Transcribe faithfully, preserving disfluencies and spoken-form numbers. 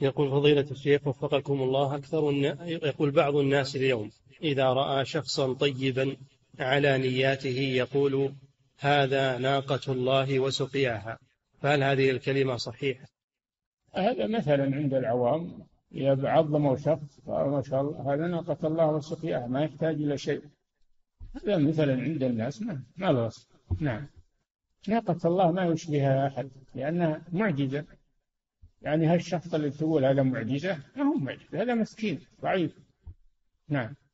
يقول فضيلة الشيخ وفقكم الله، أكثر يقول بعض الناس اليوم إذا رأى شخصا طيبا على نياته يقول هذا ناقة الله وسقياها، فهل هذه الكلمة صحيحة؟ هذا مثلا عند العوام يعظموا شخص ما شاء الله هذا ناقة الله وسقياها ما يحتاج إلى شيء، هذا مثلا عند الناس ما له أصل. نعم، ناقة الله ما يشبهها أحد لأنها معجزة، يعني هالشخص اللي تقول هذا معجزة ما هو معجزة، هذا مسكين ضعيف. نعم.